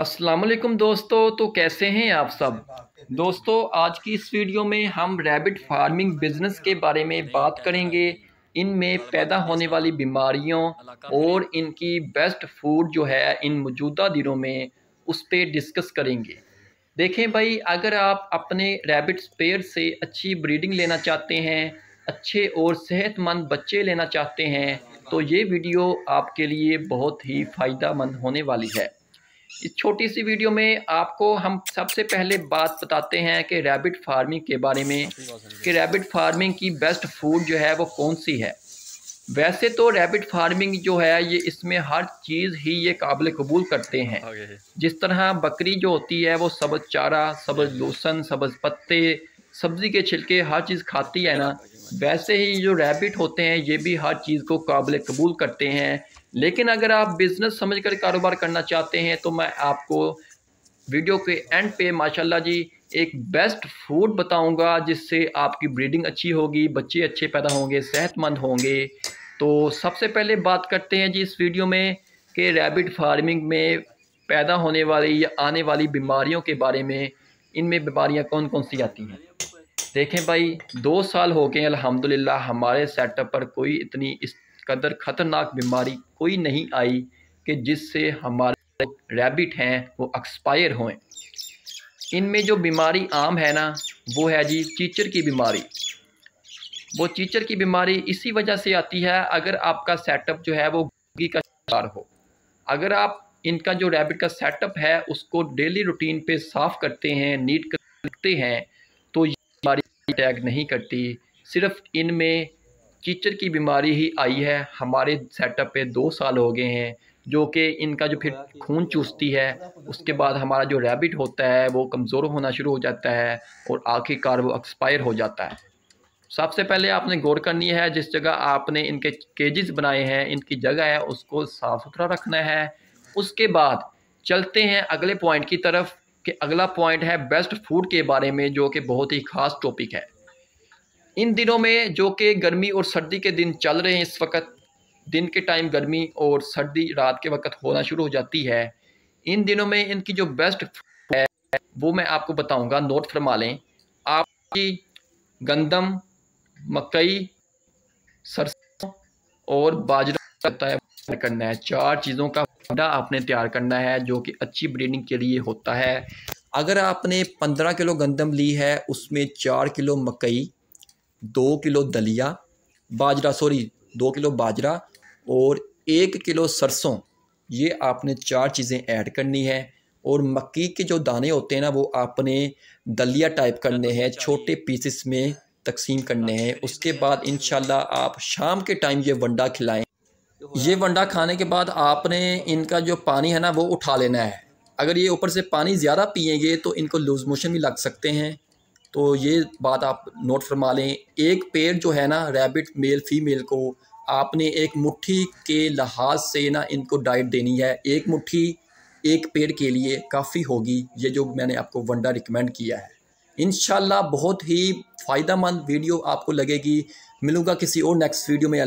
अस्सलाम वालेकुम दोस्तों, तो कैसे हैं आप सब दोस्तों। आज की इस वीडियो में हम रैबिट फार्मिंग बिजनेस के बारे में बात करेंगे, इनमें पैदा होने वाली बीमारियों और इनकी बेस्ट फूड जो है इन मौजूदा दिनों में उस पर डिस्कस करेंगे। देखें भाई, अगर आप अपने रैबिट्स पेयर से अच्छी ब्रीडिंग लेना चाहते हैं, अच्छे और सेहतमंद बच्चे लेना चाहते हैं, तो ये वीडियो आपके लिए बहुत ही फ़ायदेमंद होने वाली है। इस छोटी सी वीडियो में आपको हम सबसे पहले बात बताते हैं कि रैबिट फार्मिंग के बारे में, कि रैबिट फार्मिंग की बेस्ट फूड जो है वो कौन सी है। वैसे तो रैबिट फार्मिंग जो है ये इसमें हर चीज़ ही ये काबिल कबूल करते हैं। जिस तरह बकरी जो होती है वो सब्ज़ चारा, सब्ज़ लूसन, सब्ज़ पत्ते, सब्ज़ी के छिलके, हर चीज़ खाती है ना। वैसे ही जो रैबिट होते हैं ये भी हर चीज़ को काबिल कबूल करते हैं। लेकिन अगर आप बिज़नेस समझकर कारोबार करना चाहते हैं तो मैं आपको वीडियो के एंड पे माशाल्लाह जी एक बेस्ट फूड बताऊंगा, जिससे आपकी ब्रीडिंग अच्छी होगी, बच्चे अच्छे पैदा होंगे, सेहतमंद होंगे। तो सबसे पहले बात करते हैं जी इस वीडियो में कि रैबिट फार्मिंग में पैदा होने वाली या आने वाली बीमारियों के बारे में, इनमें बीमारियाँ कौन कौन सी आती हैं। देखें भाई, 2 साल हो गए अल्हम्दुलिल्लाह हमारे सेटअप पर कोई इतनी इस कदर ख़तरनाक बीमारी कोई नहीं आई कि जिससे हमारे रैबिट हैं वो एक्सपायर होएं। इनमें जो बीमारी आम है ना वो है जी चीचर की बीमारी। वो चीचर की बीमारी इसी वजह से आती है अगर आपका सेटअप जो है वो गंदगी का शिकार हो। अगर आप इनका जो रैबिट का सेटअप है उसको डेली रूटीन पे साफ़ करते हैं, नीट रखते हैं, तो ये बीमारी अटैक नहीं करती। सिर्फ इनमें चीचर की बीमारी ही आई है। हमारे सेटअप पे 2 साल हो गए हैं, जो कि इनका जो फिर खून चूसती है, उसके बाद हमारा जो रैबिट होता है वो कमज़ोर होना शुरू हो जाता है और आखिरकार वो एक्सपायर हो जाता है। सबसे पहले आपने गौर करनी है जिस जगह आपने इनके केजेस बनाए हैं, इनकी जगह है उसको साफ़ सुथरा रखना है। उसके बाद चलते हैं अगले पॉइंट की तरफ, कि अगला पॉइंट है बेस्ट फूड के बारे में, जो कि बहुत ही ख़ास टॉपिक है। इन दिनों में जो कि गर्मी और सर्दी के दिन चल रहे हैं, इस वक्त दिन के टाइम गर्मी और सर्दी रात के वक्त होना शुरू हो जाती है। इन दिनों में इनकी जो बेस्ट फूड है वो मैं आपको बताऊंगा, नोट फरमा लें। आपकी गंदम, मकई, सरसों और बाजरा तैयार करना है। 4 चीज़ों का अंडा आपने तैयार करना है जो कि अच्छी ब्रीडिंग के लिए होता है। अगर आपने 15 किलो गंदम ली है, उसमें 4 किलो मकई, 2 किलो दलिया, 2 किलो बाजरा और 1 किलो सरसों, ये आपने 4 चीज़ें ऐड करनी है। और मक्की के जो दाने होते हैं ना वो आपने दलिया टाइप करने हैं, छोटे पीसेस में तकसीम करने हैं। उसके बाद इंशाल्लाह आप शाम के टाइम ये वंडा खिलाएं। ये वंडा खाने के बाद आपने इनका जो पानी है ना वो उठा लेना है। अगर ये ऊपर से पानी ज़्यादा पिएंगे तो इनको लूज मोशन भी लग सकते हैं, तो ये बात आप नोट फरमा लें। एक पेड़ जो है ना रैबिट मेल फीमेल को आपने एक मुट्ठी के लिहाज से ना इनको डाइट देनी है। 1 मुट्ठी एक पेड़ के लिए काफ़ी होगी। ये जो मैंने आपको वंडा रिकमेंड किया है, इंशाल्लाह बहुत ही फ़ायदेमंद वीडियो आपको लगेगी। मिलूंगा किसी और नेक्स्ट वीडियो में।